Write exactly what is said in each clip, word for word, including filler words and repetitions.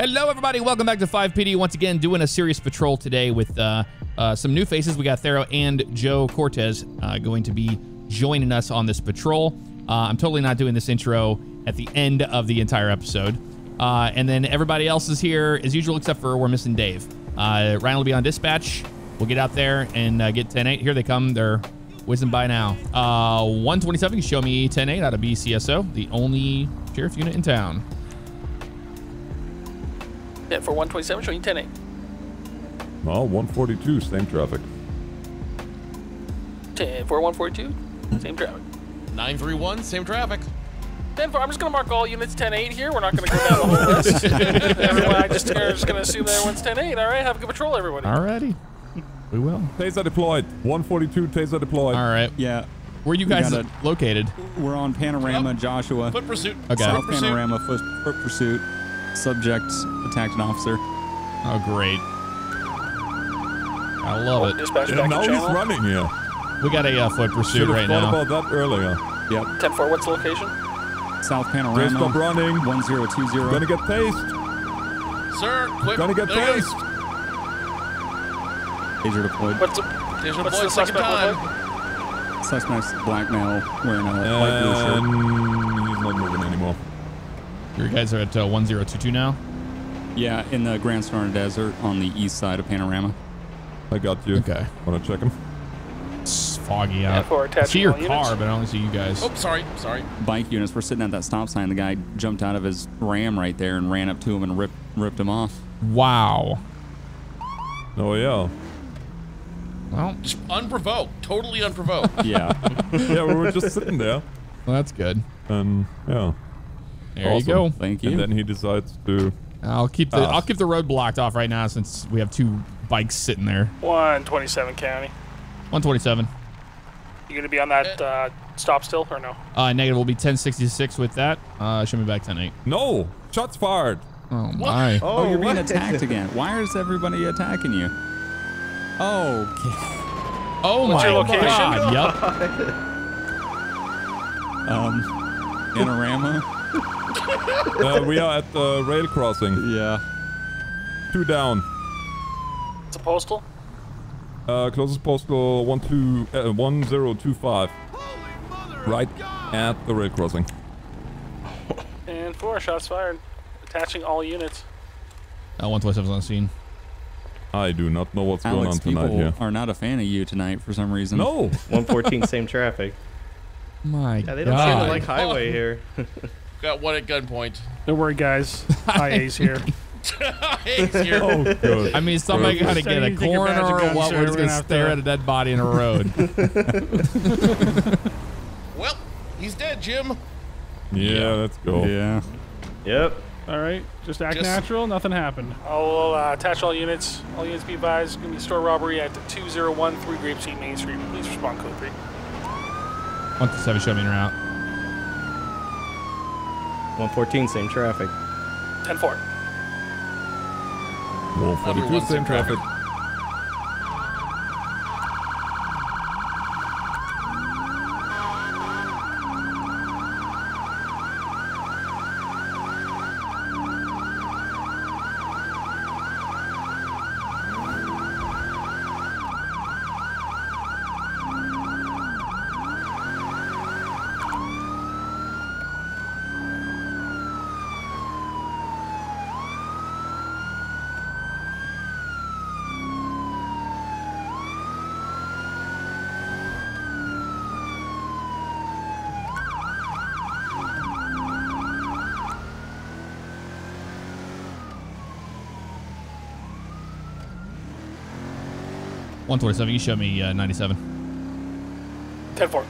Hello, everybody. Welcome back to five P D. Once again, doing a serious patrol today with uh, uh, some new faces. We got Thero and Joe Cortez uh, going to be joining us on this patrol. Uh, I'm totally not doing this intro at the end of the entire episode. Uh, and then everybody else is here as usual, except for we're missing Dave. Uh, Ryan will be on dispatch. We'll get out there and uh, get ten eight. Here they come. They're whizzing by now. Uh, one twenty-seven can show me ten eight out of B C S O, the only sheriff unit in town. Yeah, for one twenty-seven, showing ten eight. Oh, one forty-two, same traffic. ten for one forty-two, same traffic. nine three one, same traffic. ten for, I'm just going to mark all units ten eight here. We're not going to go down the whole list. Everyone, I just, I'm just going to assume that everyone's ten eight. All right, have a good patrol, everybody. All righty. We will. Taser deployed. one forty-two, taser deployed. All right. Yeah. Where are you guys gotta, located? We're on Panorama, oh. Joshua. Foot pursuit. Okay. South foot Panorama, foot, foot pursuit. Subjects attacked an officer. Oh, great. I love it. Yeah, now he's running, yeah. We got a uh, foot pursuit right now. Should've thought about that earlier. Yep. ten four, what's the location? South Panorama. Just stop running. one zero two zero. Gonna get tased. Sir, quick. Gonna get tased. Taser deployed. What's the, taser what's deployed the second time? Deployed? Suspect's black male wearing a light blue shirt. He's not moving anymore. You guys are at uh, one zero two two now? Yeah, in the Grand Sonoran Desert on the east side of Panorama. I got you. Okay. Want to check him? It's foggy out. I see your car, units. But I only see you guys. Oh, sorry. Sorry. Bike units. We're sitting at that stop sign. The guy jumped out of his Ram right there and ran up to him and ripped, ripped him off. Wow. Oh, yeah. Well, just unprovoked. Totally unprovoked. Yeah. Yeah, we were just sitting there. Well, that's good. Um, yeah. There awesome. You go. Thank you. And then he decides to. I'll keep the pass. I'll keep the road blocked off right now since we have two bikes sitting there. one twenty-seven county. one twenty-seven. You gonna be on that uh, stop still or no? Uh, negative. Will be ten sixty-six with that. Uh, show me back ten eight. No shots fired. Oh my. What? Oh, oh, you're being attacked again. Why is everybody attacking you? Oh. Okay. Oh what's my your location? God. Yep. um, Panorama. uh, we are at the rail crossing. Yeah. Two down. It's a postal? Uh, closest postal one two uh, one zero two five. Right at the rail crossing. And four shots fired. Attaching all units. Uh, one twenty-seven's on the scene. I do not know what's Alex, going on tonight people here. People are not a fan of you tonight for some reason. No. one fourteen same traffic. My yeah, they don't God. Seem to like highway oh. here. Got one at gunpoint. Don't worry, guys. I A's here. I A's here. Oh, good. I mean, somebody got to get a corner or what? We're just going to stare at a dead body in a road. Well, he's dead, Jim. Yeah, let's go. Yeah. Yep. All right. Just act just natural. Nothing happened. I'll uh, attach all units. All units be advised. It's going to be store robbery at two zero one three Grapeseed Main Street. Please respond code three. one two seven, show me in or out. one fourteen, same traffic. ten four. one forty-two, same traffic. one twenty-seven, you show me uh, ninety-seven. ten four.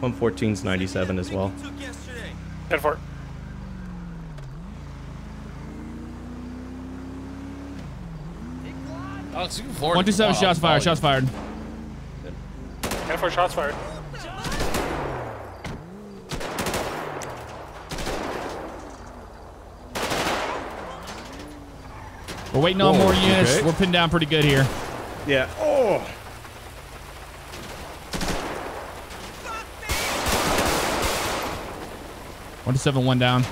one fourteen's ninety-seven as well. ten four. one twenty-seven, shots fired, shots fired. ten four, shots fired. We're waiting on Whoa, more units. Okay. We're pinned down pretty good here. Yeah. Oh. one two seven, one down.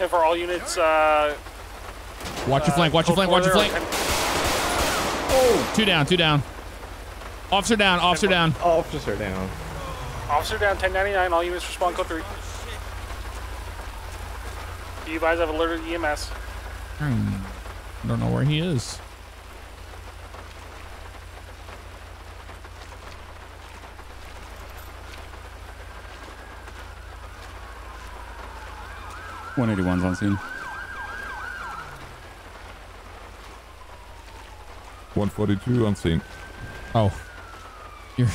And for all units, uh, watch your flank, watch your flank, watch your flank. Oh, two down, two down. Officer down, officer down. Officer down. Officer down, ten ninety-nine, all units respond code three. You guys have alerted E M S. Hmm. I don't know where he is. one eighty-one's on scene. one forty-two on scene. Oh. You're...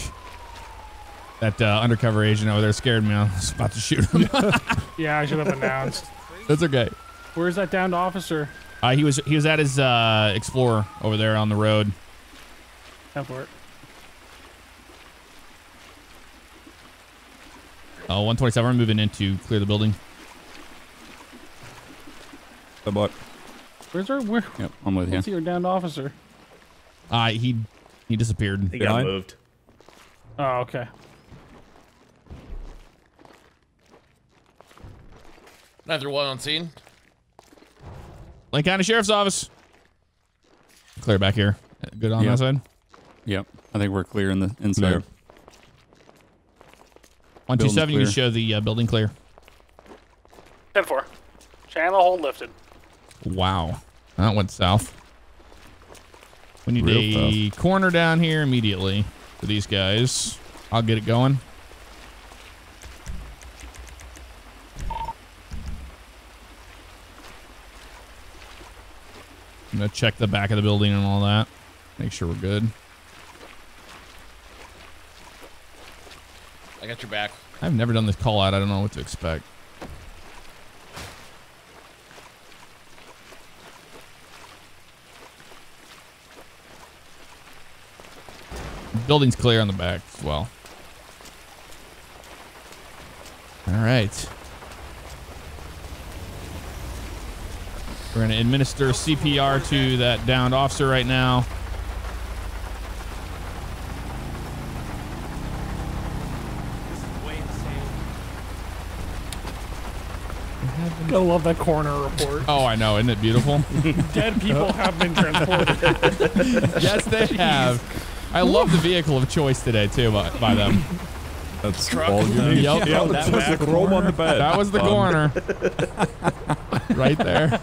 That uh, undercover agent over there scared me. I was about to shoot him. Yeah, I should have announced. That's okay. Where's that downed officer? Uh, he was he was at his uh, Explorer over there on the road. Time for it. Uh, one twenty-seven, we're moving in to clear the building. Good luck. Where's our... Where, yep, I'm with you. What's your downed officer? Uh, he he disappeared. He got moved. Oh, okay. nine three one on scene. Blaine County Sheriff's Office. Clear back here. Good on yep. that side? Yep. I think we're clear in the inside. Clear. one two seven, you can show the uh, building clear. ten four. Channel hold lifted. Wow. That went south. We need Real a tough. corner down here immediately for these guys. I'll get it going. I'm going to check the back of the building and all that. Make sure we're good. I got your back. I've never done this call out. I don't know what to expect. The building's clear on the back as well. All right. We're going to administer C P R to that downed officer right now. I love that coroner report. Oh, I know. Isn't it beautiful? Dead people have been transported. Yes, they have. I love the vehicle of choice today, too, by, by them. That's Truck. all you need. Yep. Yep. That, that, the on the bed. that was the um. coroner. Right there.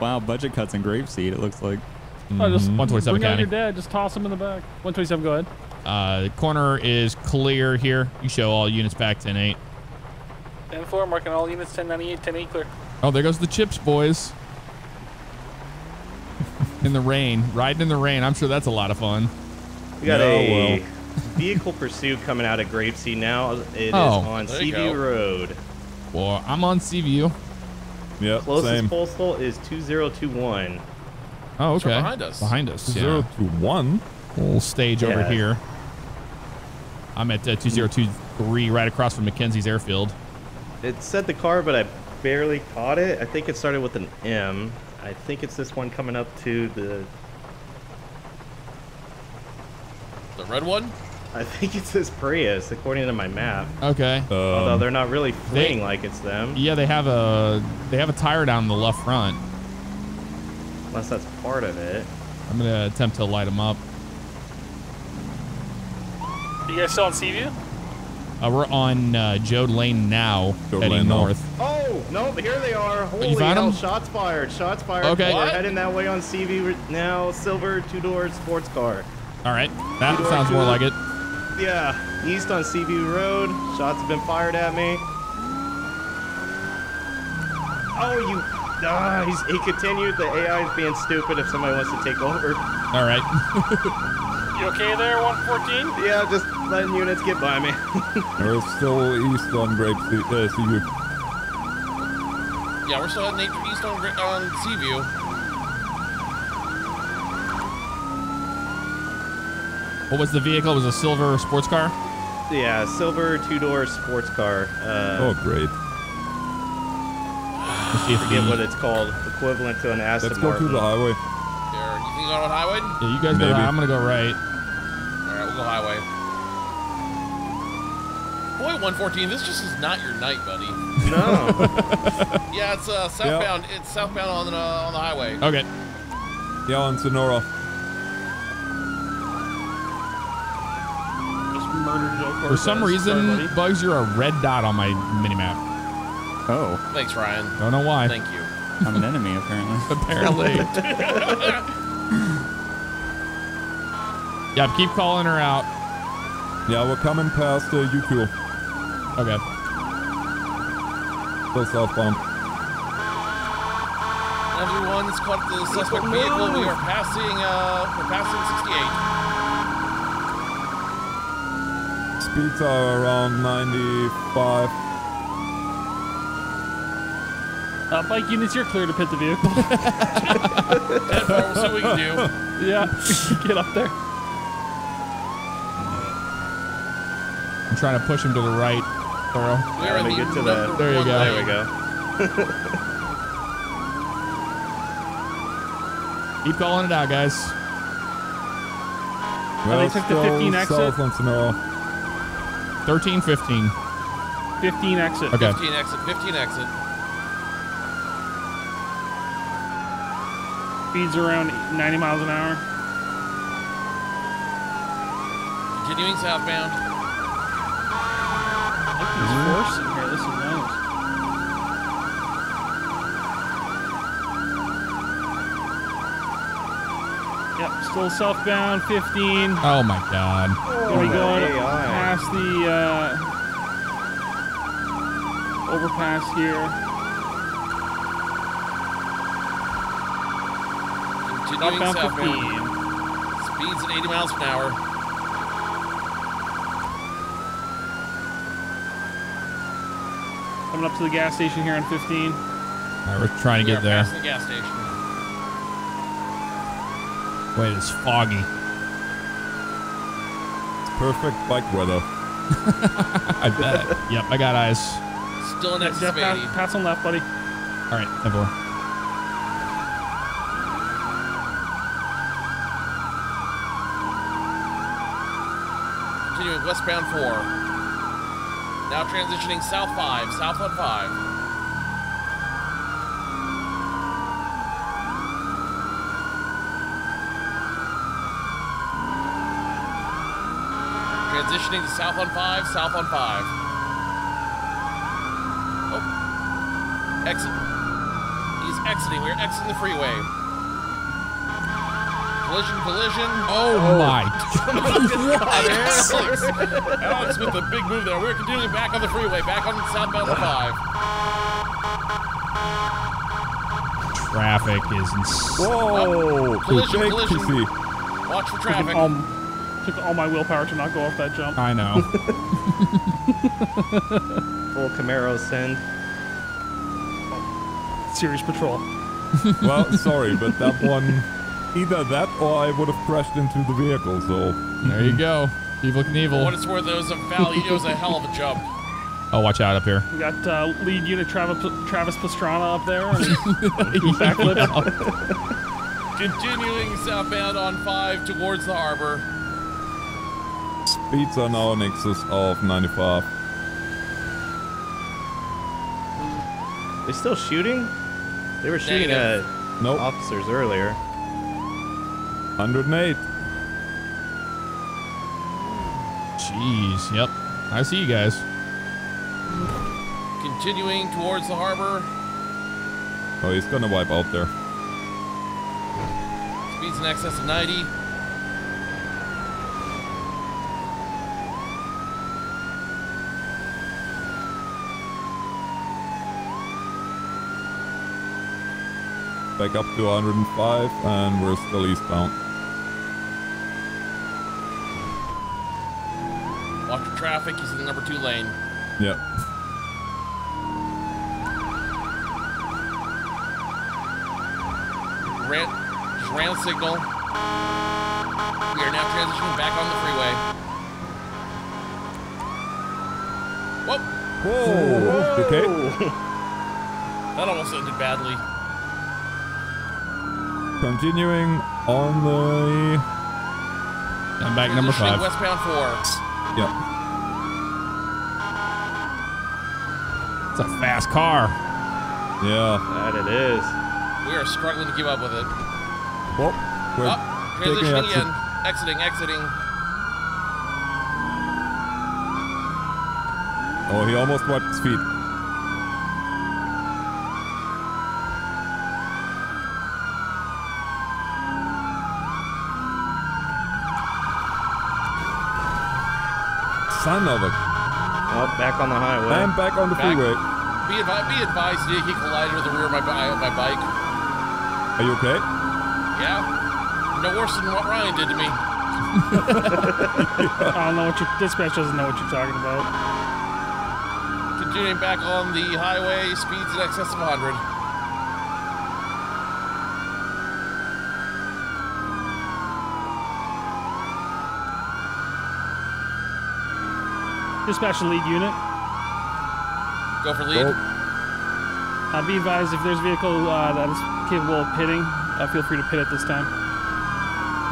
Wow, budget cuts in Grapeseed, it looks like. Mm-hmm. Oh, just one twenty-seven County. Your dad. Just toss him in the back. one twenty-seven, go ahead. Uh, the corner is clear here. You show all units back, ten eight. ten four, marking all units, ten ninety-eight, ten eight, clear. Oh, there goes the chips, boys. In the rain. Riding in the rain. I'm sure that's a lot of fun. We got no, a well. vehicle pursuit coming out of Grapeseed now. It oh, is on Seaview Road. Well, I'm on Seaview. Yep, Closest same. postal is two zero two one. Oh, okay. So behind us. Behind us. two zero two one. Yeah. Whole stage yeah. over here. I'm at uh, two zero two three, right across from Mackenzie's Airfield. It said the car, but I barely caught it. I think it started with an M. I think it's this one coming up to the... The red one? I think it's this Prius, according to my map. Okay. Um, Although they're not really fleeing they, like it's them. Yeah, they have a they have a tire down the left front. Unless that's part of it. I'm gonna attempt to light them up. You guys still on Seaview? Uh, we're on uh, Joad Lane now, Joad heading Lane north. Oh no, here they are! Holy you hell! Them? Shots fired! Shots fired! Okay. We're heading that way on Seaview now. Silver two door sports car. All right, that sounds more like it. Yeah, east on Seaview Road. Shots have been fired at me. Oh, you! Ah, he's, he continued. The A I is being stupid. If somebody wants to take over. All right. You okay there, one fourteen? Yeah, just letting units get by me. We're still east on Grapeseed. Uh, Seaview. Yeah, we're still heading east on on Seaview. What was the vehicle? It was a silver sports car? Yeah, silver two-door sports car. Uh, oh, great. I forget what it's called. Equivalent to an Aston Martin. Let's go through the highway. There, you You going with highway? Yeah, you guys Maybe. go right. I'm going to go right. All right, we'll go highway. Boy, one fourteen, this just is not your night, buddy. No. Yeah, it's uh, southbound. Yep. It's southbound on the, uh, on the highway. Okay. Yeah, on Sonora. Just murdered Joe Cortez. For some reason, Sorry, Bugs, you're a red dot on my minimap. Oh. Thanks, Ryan. Don't know why. Thank you. I'm an enemy, apparently. Apparently. Yeah, keep calling her out. Yeah, we're coming past uh, U Q. Okay. Go southbound. Everyone that's caught the suspect oh, vehicle. No. We are passing. Uh, we're passing sixty-eight. Speeds are around ninety-five. Uh, bike units, you're clear to pit the vehicle. We'll see what we can do. Yeah, get up there. I'm trying to push him to the right, Thero. Let me get to that. There you go. There we go. Keep calling it out, guys. Well, oh, they took the fifteen exit. thirteen, fifteen. fifteen exit. Okay. fifteen exit. fifteen exit. Speeds around ninety miles an hour. Continuing southbound. There's mm-hmm. force in here. This is nice. Yep, still southbound, fifteen. Oh my God! There we go past the uh, overpass here. Continuing southbound, southbound. fifteen. Speeds at eighty miles an hour. Up to the gas station here on fifteen. Alright, we're trying to we get there. The gas station. Wait, it's foggy. It's perfect bike weather. I bet. Yep, I got eyes. Still in excess of eighty. Pass, pass on left, buddy. Alright, everyone. Continuing westbound four. Now transitioning south five, south on five. Transitioning to south on five, south on five. Oh, exit. He's exiting. We're exiting the freeway. Collision, collision. Oh, oh. my. Alex. Alex with the big move there. We're continuing back on the freeway, back on southbound five. Traffic is insane. Whoa. Oh, collision, K collision. K Watch for traffic. Took, um, took all my willpower to not go off that jump. I know. Full Camaro send. Oh. Serious patrol. Well, sorry, but that one... Either that or I would have crashed into the vehicle, so... There you go. Evil Knievel. What it's worth, it was a valley. It was a hell of a jump. Oh, watch out up here. We got uh, lead unit Travis, Travis Pastrana up there. Backflip. Yeah. Continuing southbound on five towards the harbor. Speeds are now in excess of ninety-five. They're still shooting? They were shooting at nope. officers earlier. one oh eight. Jeez, yep. I see you guys. Continuing towards the harbor. Oh, he's gonna wipe out there. Speeds in excess of ninety. Back up to one oh five, and we're still eastbound. Watch the traffic, he's in the number two lane. Yep. Ran, just ran a signal. We are now transitioning back on the freeway. Whoop! Whoa! Whoa. Okay. That almost ended badly. Continuing on the... I'm back number five. Westbound four. Yep. It's a fast car. Yeah. That it is. We are struggling to keep up with it. Well, we're oh, transitioning again. To... Exiting, exiting. Oh, he almost wiped his feet. Son of a... Oh, back on the highway. I'm back on the back. freeway. Be, advi be advised, he collided with the rear of my, my bike. Are you okay? Yeah. No worse than what Ryan did to me. I don't know what your dispatch doesn't know what you're talking about. Continuing back on the highway, speeds in excess of one hundred. Dispatch to lead unit. Go for lead. Oh. Uh, be advised, if there's a vehicle uh, that is capable of pitting, uh, feel free to pit at this time.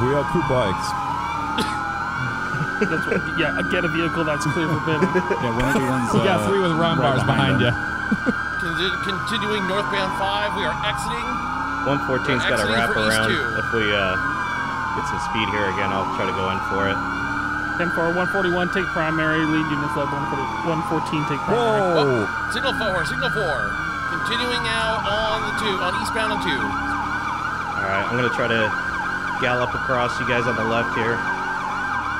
We have two bikes. That's what, yeah, get a vehicle that's clear for bidding. Yeah, one of the ones. Uh, yeah, three with round right bars behind, behind you. Continuing northbound five, we are exiting. one fourteen's got to wrap around. If we uh, get some speed here again, I'll try to go in for it. ten four, one forty-one, take primary. Lead unit flood, one fourteen, take primary. Whoa! Oh, signal four, signal four. Continuing now on the two, on eastbound on two. All right, I'm going to try to gallop across you guys on the left here.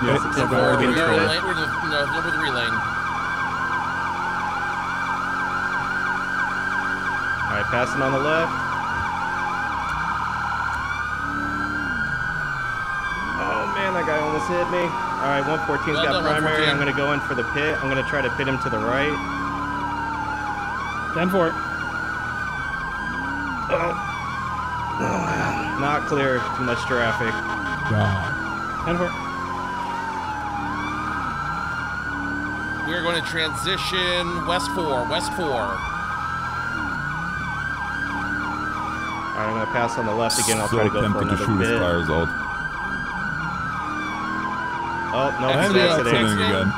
Yes, yeah, yeah, we're, we're, we're, we're, we're no, over the relane. Alright, passing on the left. Oh man, that guy almost hit me. Alright, one fourteen's got primary. I'm going to go in for the pit. I'm going to try to pit him to the right. Done for it. Oh. Oh. Not clear. Too much traffic. God. Done for it. We're going to transition west four, west four. All right, I'm going to pass on the left again. I'll so try to go for another bit. Out. Oh, no, I'm exiting again.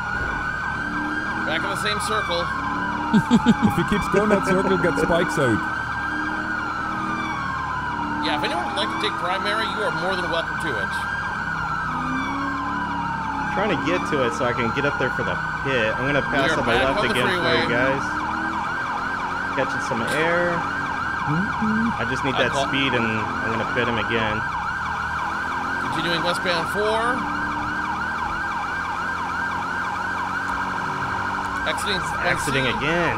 Back in the same circle. If he keeps going that circle, get spikes out. Yeah, if anyone would like to take primary, you are more than welcome to it. Trying to get to it so I can get up there for the pit. I'm gonna pass on the left again for you guys. Catching some air. I just need that speed, and I'm gonna pit him again. Continuing westbound four. Exiting. Exiting again.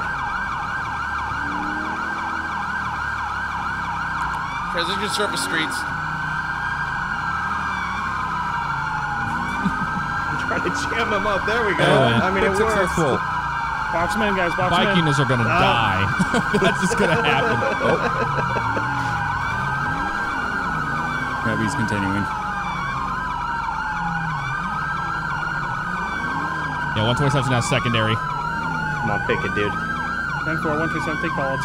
Transition surface streets. To jam them up. There we go. Yeah, I mean, it works. Box them in, guys. Box them in. Vikings are going to oh. die. That's just going to happen. Oh. Yeah, he's continuing. Yeah, one twenty-seven's now secondary. Come on, pick it, dude. ten four, one twenty-seven, take balls.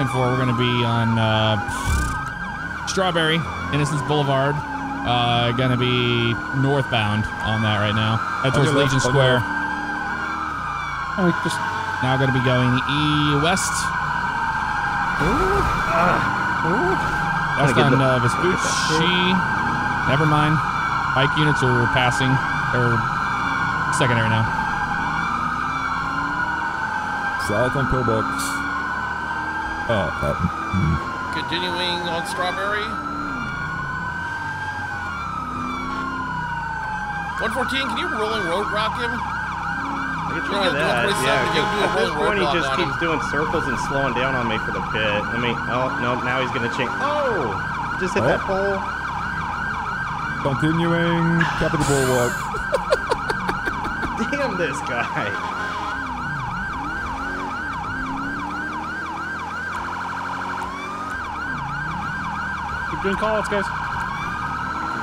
ten four, we're going to be on uh, Strawberry, Innocence Boulevard. Uh, gonna be northbound on that right now. That's towards Legion Square. Oh, just now gonna be going E west. Ooh. Uh, ooh. That's on uh, Vespucci. Never mind. Bike units are passing or secondary now. South on Pillbox. Oh, that. Hmm. Continuing on Strawberry. one fourteen, can you rolling road rock him? I can try you know, that, yeah. Do at this point, he just keeps him. doing circles and slowing down on me for the pit. I mean, oh, no, now he's going to change. Oh! Just hit oh. that pole. Continuing, Capitol Bulwark. Damn this guy. Keep doing call-outs, guys.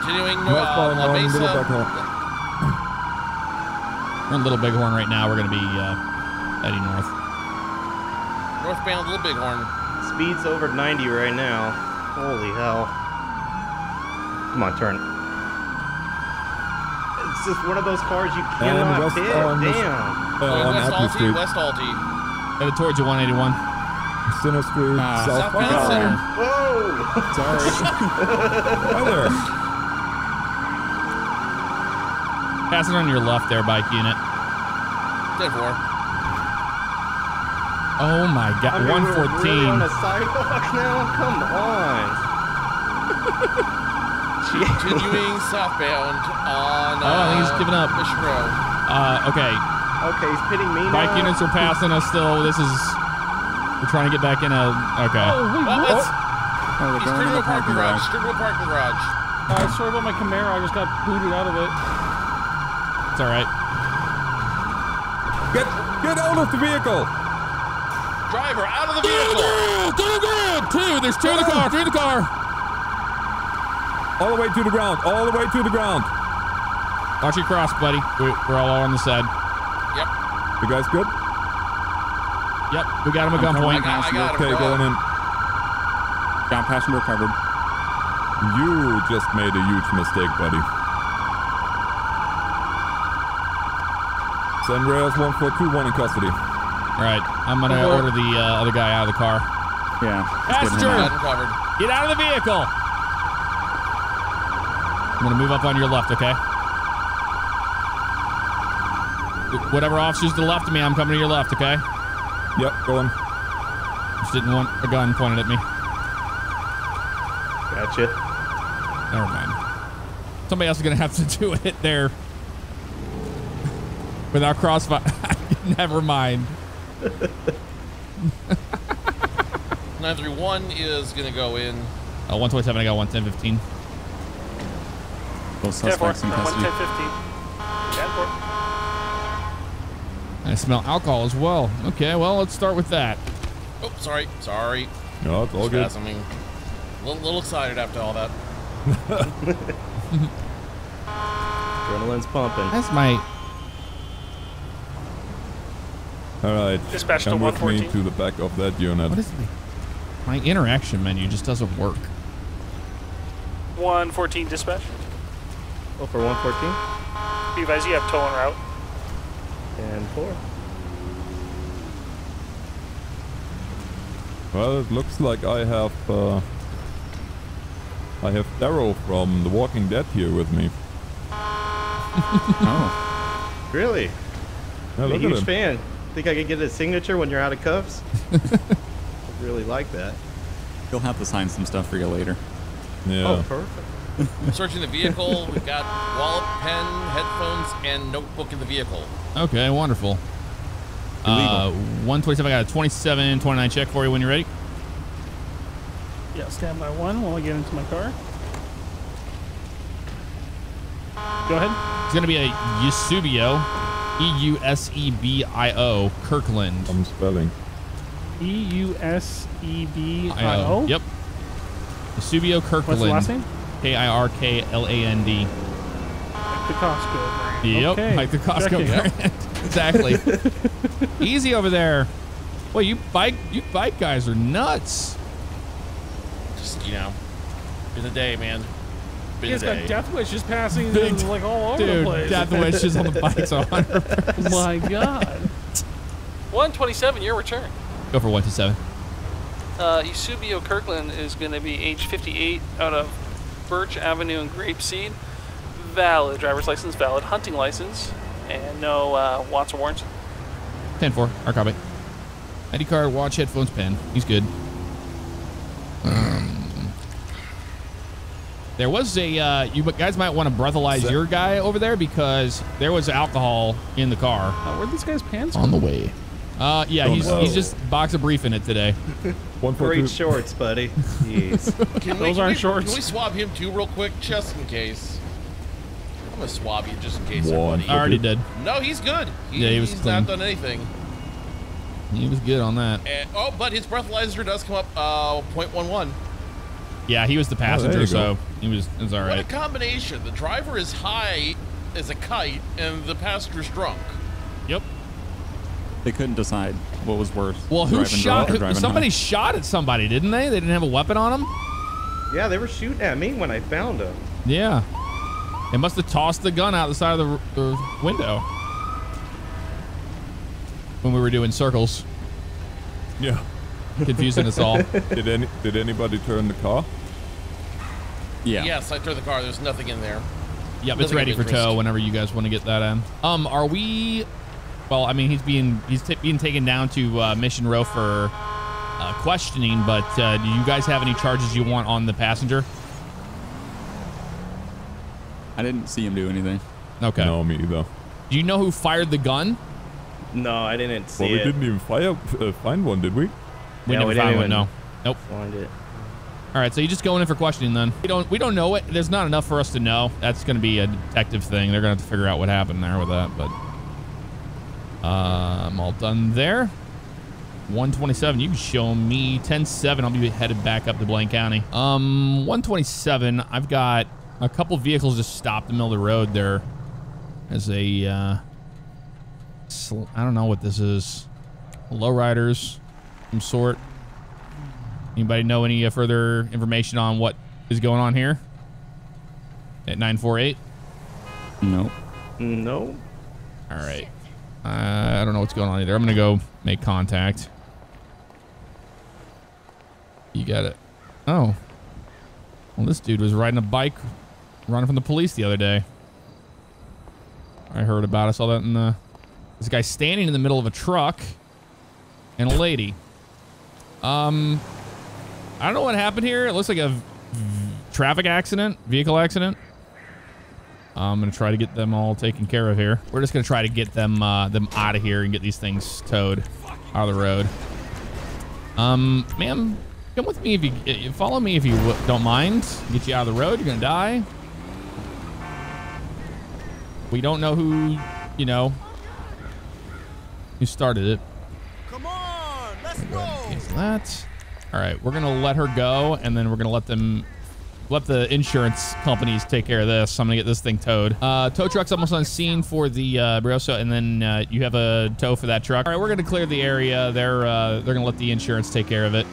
Continuing, uh, La Mesa. We're in Little Bighorn right now. We're going to be uh, heading north. Northbound Little Bighorn. Speed's over ninety right now. Holy hell. Come on, turn. It's just one of those cars you cannot um, hit. Um, Damn. Uh, West Alty, West Alty. Headed towards you, one eighty-one. Center Street, uh, South Southbound Center. Whoa! Sorry. Brother. Pass it on your left there, bike unit. Dead war. Oh my god, I mean, one fourteen. We're really on a sidewalk now? Come on. Continuing southbound on. Oh, I think he's giving up. Mission Row. Uh, okay. Okay, he's pitting me now. Bike units are passing us still. This is. We're trying to get back in a. Okay. Oh, wait, well, what? Oh, he's straight to a parking garage. Straight to a parking garage. Uh, sorry about my Camaro. I just got booted out of it. It's alright. Get, get out of the vehicle! Driver, out of the vehicle! To the ground! To the ground! Two! There's two in the car! Three in the car! All the way to the ground. All the way to the ground. Watch your cross, buddy. We're, we're all on the side. Yep. You guys good? Yep. We got him at gunpoint. Okay, going in. Ground passenger covered. You just made a huge mistake, buddy. Send rails one four two one in custody. All right. I'm going to oh, order the uh, other guy out of the car. Yeah. Passenger! Get out of the vehicle! I'm gonna move up on your left, okay? Whatever officer's to the left of me, I'm coming to your left, okay? Yep, going. Just didn't want a gun pointed at me. Gotcha. Never mind. Somebody else is gonna have to do it there. Without crossfire. Never mind. nine three one is gonna go in. Uh, one twenty-seven, I got one ten fifteen. Suspects in custody. I smell alcohol as well. Okay, well, let's start with that. Oh, sorry, sorry. No, it's all good. I'm a little, little excited after all that. Adrenaline's pumping. That's my. All right. Dispatch to one fourteen. To the back of that unit. What is my... my interaction menu just doesn't work. one fourteen dispatch. Oh, for one fourteen. Be advised, you have tow en route. And four. Well, it looks like I have, uh, I have Thero from The Walking Dead here with me. Oh. Really? Yeah, I'm a huge fan. Think I could get a signature when you're out of cuffs? I really like that. You'll have to sign some stuff for you later. Yeah. Oh, perfect. I'm searching the vehicle. We've got wallet, pen, headphones, and notebook in the vehicle. Okay, wonderful. Uh, one twenty-seven, I got a twenty-seven twenty-nine check for you when you're ready. Yeah, stand by one while I get into my car. Go ahead. It's going to be a Yusubio, E U S E B I O, Kirkland. I'm spelling. E U S E B I O? Yep. Yusubio Kirkland. What's the last name? K I R K L A N D. Like the Costco brand. Yep, okay. Like the Costco brand. Exactly. Easy over there. Well, you bike, you bike guys are nuts. Just, you know, been the day, man. Been the day. He's got death wishes passing them, like all over dude, the place. Dude, death wishes on the bikes on. My God. one twenty-seven, your return. Go for one twenty-seven. Uh, Yusubio Kirkland is going to be age fifty-eight out of Birch Avenue and Grapeseed. Valid driver's license, valid hunting license, and no uh, watts or warrants. ten four, our copy. I D card, watch, headphones, pen. He's good. Um, there was a, uh, you guys might want to breathalyze your guy over there because there was alcohol in the car. Uh, where'd this guy's pants go? On the way. Uh, yeah, he's, he's just box of briefing it today. One great shorts, buddy. Jeez. Can Those we, aren't we, shorts. Can we swab him too real quick, just in case? I'm going to swab you just in case. One, I already did. No, he's good. He, yeah, he was He's clean. Not done anything. He was good on that. And, oh, but his breathalyzer does come up uh, point one one. Yeah, he was the passenger, oh, so he was, it was all right. What a combination. The driver is high as a kite, and the passenger's drunk. Yep. They couldn't decide what was worse. Well, who shot? Who, somebody high. shot at somebody, didn't they? They didn't have a weapon on them? Yeah, they were shooting at me when I found them. Yeah. It must have tossed the gun out the side of the, the window when we were doing circles. Yeah. Confusing us all. Did any did anybody turn the car? Yeah. Yes, I turned the car. There's nothing in there. Yep, it's ready for tow whenever you guys want to get that in. Um, are we? Well, I mean, he's being he's t being taken down to uh, Mission Row for uh, questioning. But uh, do you guys have any charges you want on the passenger? I didn't see him do anything. Okay. No, me either. Do you know who fired the gun? No, I didn't see it. Well, we it. didn't even fire, uh, find one, did we? We yeah, never we found one. No. Nope. Find it. All right, so you just going in for questioning then. We don't we don't know it. There's not enough for us to know. That's going to be a detective thing. They're going to have to figure out what happened there with that. But uh, I'm all done there. one twenty-seven. You can show me ten seven. I'll be headed back up to Blaine County. Um, one twenty-seven. I've got a couple vehicles just stopped in the middle of the road there. As a uh, sl I don't know what this is. Lowriders, some sort. Anybody know any further information on what is going on here at nine four eight? No. No. All right. Uh, I don't know what's going on either. I'm going to go make contact. You got it. Oh. Well, this dude was riding a bike running from the police the other day. I heard about it. I saw that in the... This guy standing in the middle of a truck and a lady. Um... I don't know what happened here. It looks like a v traffic accident, vehicle accident. I'm going to try to get them all taken care of here. We're just going to try to get them uh, them out of here and get these things towed out of the road. Um, ma'am, come with me if you... Follow me if you w don't mind. Get you out of the road. You're going to die. We don't know who, you know, who started it. Come on, let's go. Cancel that. All right, we're gonna let her go, and then we're gonna let them, let the insurance companies take care of this. I'm gonna get this thing towed. Uh, tow truck's almost on scene for the uh, Brioso, and then uh, you have a tow for that truck. All right, we're gonna clear the area. They're uh, they're gonna let the insurance take care of it.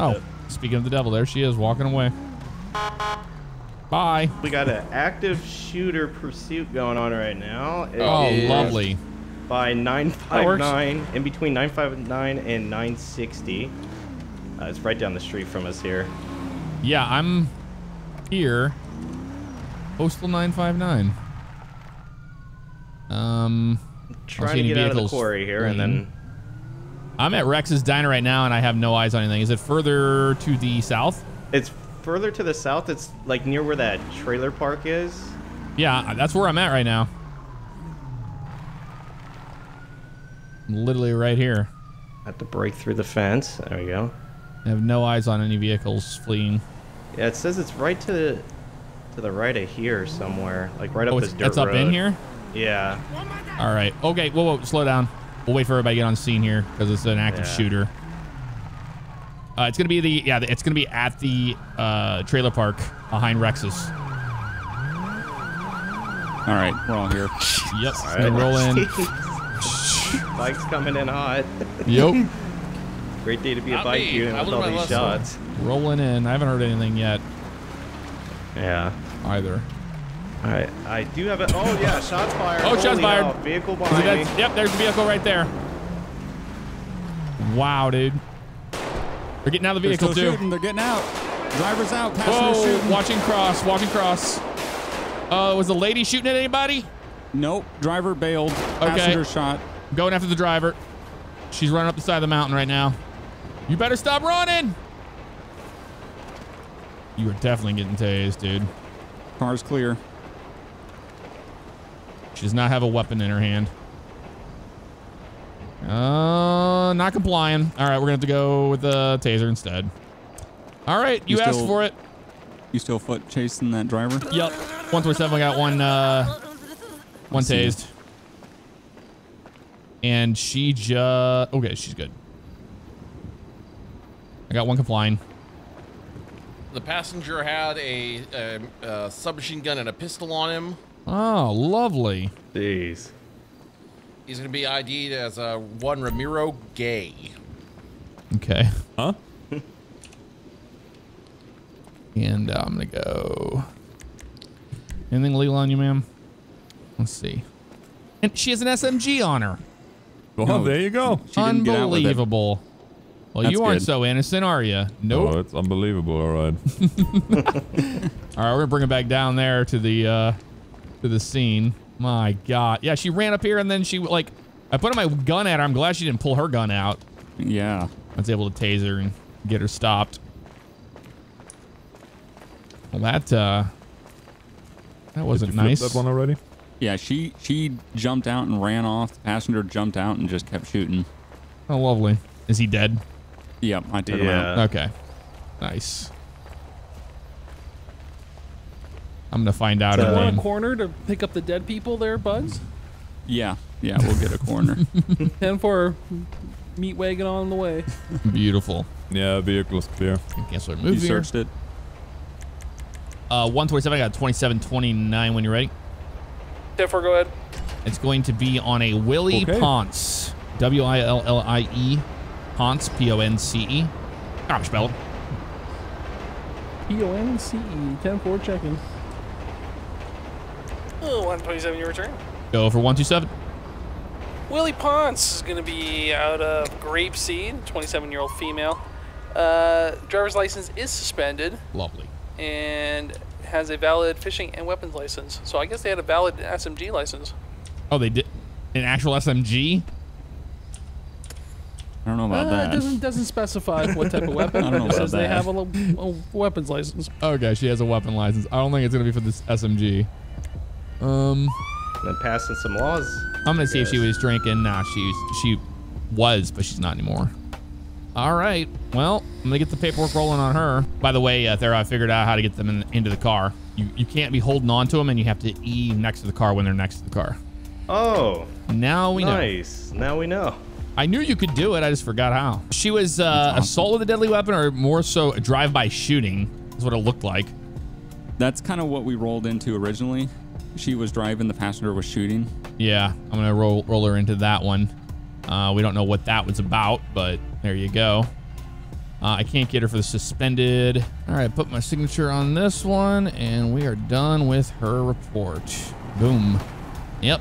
Oh, speaking of the devil, there she is walking away. Bye. We got an active shooter pursuit going on right now. It oh, lovely. By nine five nine, in between nine five nine and nine sixty. Uh, it's right down the street from us here. Yeah, I'm here. Postal nine five nine. Um, trying to get out of the quarry here, and then I'm at Rex's Diner right now, and I have no eyes on anything. Is it further to the south? It's further to the south. It's like near where that trailer park is. Yeah, that's where I'm at right now. Literally right here. Have to break through the fence. There we go. I have no eyes on any vehicles fleeing. Yeah, it says it's right to the, to the right of here somewhere, like right oh, up this dirt it's road. It's up in here. Yeah. All right. Okay. Whoa, whoa. Slow down. We'll wait for everybody to get on scene here because it's an active yeah. shooter. Uh, it's gonna be the yeah. It's gonna be at the uh, trailer park behind Rex's. All right. We're all here. Yep. All right. Roll in. Bike's coming in hot. Yep. Great day to be a Not bike me. unit with all these shots. One. Rolling in. I haven't heard anything yet. Yeah. Either. All right. I do have a... Oh, yeah. Shots fired. Oh, Holy shots fired. Out. Vehicle behind me. Yep, there's the vehicle right there. Wow, dude. They're getting out of the vehicle, too. They're shooting. They're getting out. Driver's out. Passenger's Whoa. shooting. Watching cross. Watching cross. Uh, was the lady shooting at anybody? Nope. Driver bailed. Passenger okay. shot. Going after the driver. She's running up the side of the mountain right now. You better stop running. You are definitely getting tased, dude. Car's clear. She does not have a weapon in her hand. Uh, not complying. All right, we're gonna have to go with the taser instead. All right, you, you asked still, for it. You still foot chasing that driver? Yep. one twenty-seven. I got one. Uh, one tased. And she just... Okay, she's good. I got one complying. The passenger had a, a, a submachine gun and a pistol on him. Oh, lovely. Jeez. He's going to be I D'd as a Juan Ramiro gay. Okay. Huh? And uh, I'm going to go. Anything legal on you, ma'am? Let's see. And she has an S M G on her. Well, no, there you go. Unbelievable. Well, That's you aren't good. so innocent, are you? Nope. Oh, it's unbelievable. All right. All right, we're gonna bring it back down there to the uh, to the scene. My God. Yeah, she ran up here and then she like I put my gun at her. I'm glad she didn't pull her gun out. Yeah. I was able to tase her and get her stopped. Well, that uh, that wasn't Did you nice. Flip that one already? Yeah, she she jumped out and ran off. The passenger jumped out and just kept shooting. Oh, lovely. Is he dead? Yep, I took yeah. him out. Okay. Nice. I'm going to find out. Do you want a corner to pick up the dead people there, Bugs? Yeah. Yeah, we'll get a corner. And for meat wagon on the way. Beautiful. Yeah, vehicle's clear. Cancel our move. You here. searched it. Uh, one twenty-seven, I got twenty-seven twenty-nine when you're ready. Therefore, go ahead. It's going to be on a Willie okay. Ponce. W I L L I E. Ponce, P O N C E. I'm spelled. P O N C E, ten four checking. Oh, one twenty-seven, your return. Go for one twenty-seven. Willie Ponce is going to be out of Grapeseed, twenty-seven-year-old female. Uh, driver's license is suspended. Lovely. And has a valid fishing and weapons license. So I guess they had a valid S M G license. Oh, they did? An actual S M G? I don't know about uh, that. It doesn't, doesn't specify what type of weapon. I don't know about it says that. They have a, little, a weapons license. Okay, she has a weapon license. I don't think it's going to be for this S M G. Um, Been passing some laws. I'm going to see if she was drinking. Nah, she, she was, but she's not anymore. All right. Well, I'm going to get the paperwork rolling on her. By the way, uh, Thero, I figured out how to get them in, into the car. You, you can't be holding on to them, and you have to E next to the car when they're next to the car. Oh. Now we nice. know. Nice. Now we know. I knew you could do it. I just forgot how. She was uh, awesome. assault with a deadly weapon, or more so a drive-by shooting is what it looked like. That's kind of what we rolled into originally. She was driving. The passenger was shooting. Yeah, I'm going to roll, roll her into that one. Uh, we don't know what that was about, but there you go. Uh, I can't get her for the suspended. All right, put my signature on this one, and we are done with her report. Boom. Yep.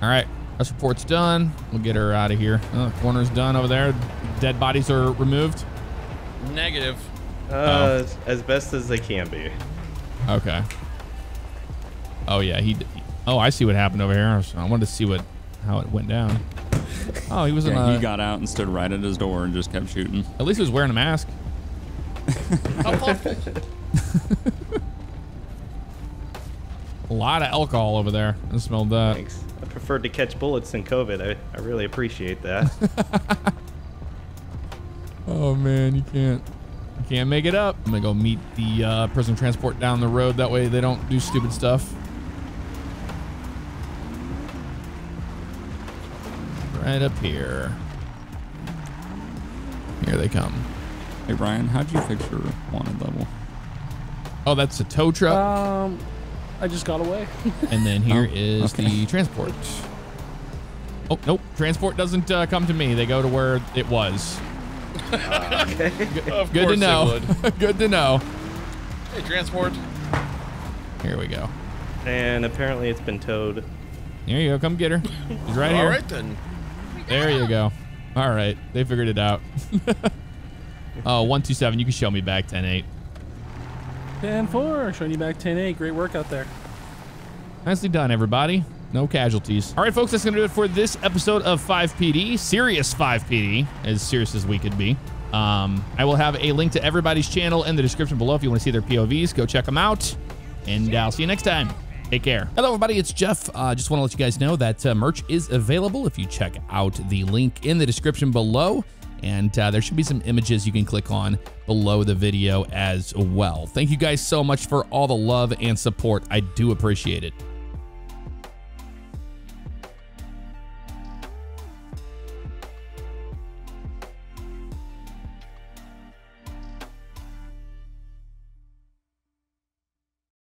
All right. This report's done. We'll get her out of here. Oh, corner's done over there. Dead bodies are removed. Negative. Uh, oh. As best as they can be. Okay. Oh yeah. He. Oh, I see what happened over here. I wanted to see what how it went down. Oh, he was. Yeah, in a, he got out and stood right at his door and just kept shooting. At least he was wearing a mask. A lot of alcohol over there. I smelled that. Thanks. I preferred to catch bullets than COVID. I, I really appreciate that. Oh, man, you can't you can't make it up. I'm going to go meet the uh, prison transport down the road. That way they don't do stupid stuff. Right up here. Here they come. Hey, Ryan, how'd you fix your wanted level? Oh, that's a tow truck? Um... I just got away. And then here oh, is okay. the transport. Oh, nope. Transport doesn't uh, come to me. They go to where it was. Uh, okay. Good, good to know. Good to know. Hey, transport. Here we go. And apparently it's been towed. There you go. Come get her. She's right here. All right, then. There you go. All right. They figured it out. uh, one two seven. You can show me back ten eight. ten four, showing you back ten eight. Great work out there. Nicely done, everybody. No casualties. All right, folks, that's going to do it for this episode of five P D. Serious five P D, as serious as we could be. Um, I will have a link to everybody's channel in the description below. If you want to see their P O Vs, go check them out. And I'll see you next time. Take care. Hello, everybody. It's Jeff. I uh, just want to let you guys know that uh, merch is available if you check out the link in the description below. And uh, there should be some images you can click on below the video as well. Thank you guys so much for all the love and support. I do appreciate it.